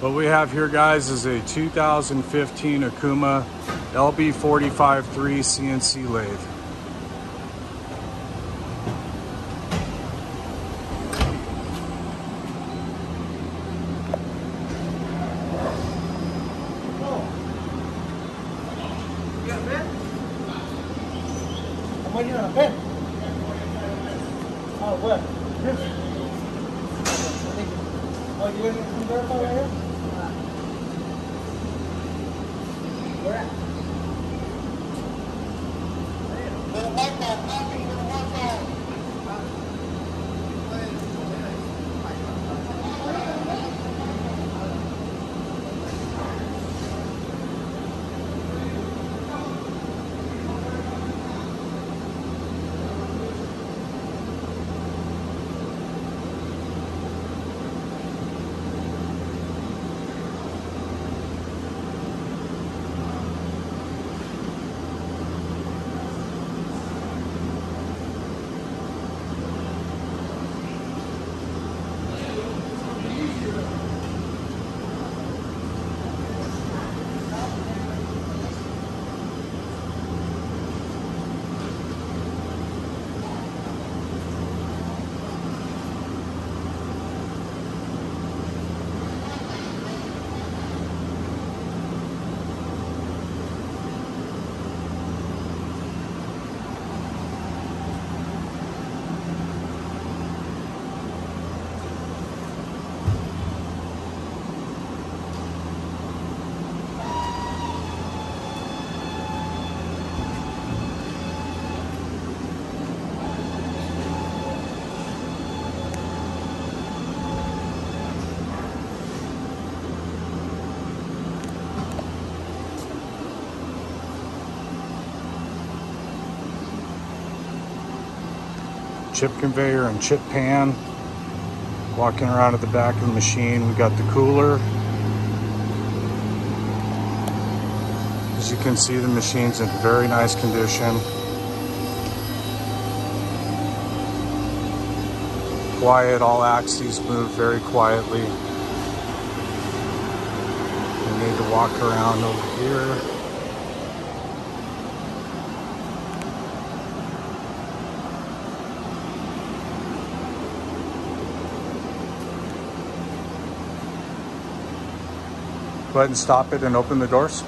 What we have here, guys, is a 2015 Okuma LB 45 III CNC lathe. Oh, you guys gonna come verify right here? Where at? Chip conveyor and chip pan. Walking around at the back of the machine, we got the cooler. As you can see, the machine's in very nice condition. Quiet, all axes move very quietly. We need to walk around over here. Go ahead and stop it and open the doors.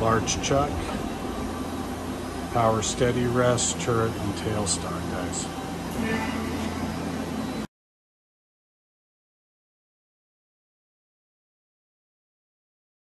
Large chuck, power steady rest, turret, and tail stock, guys.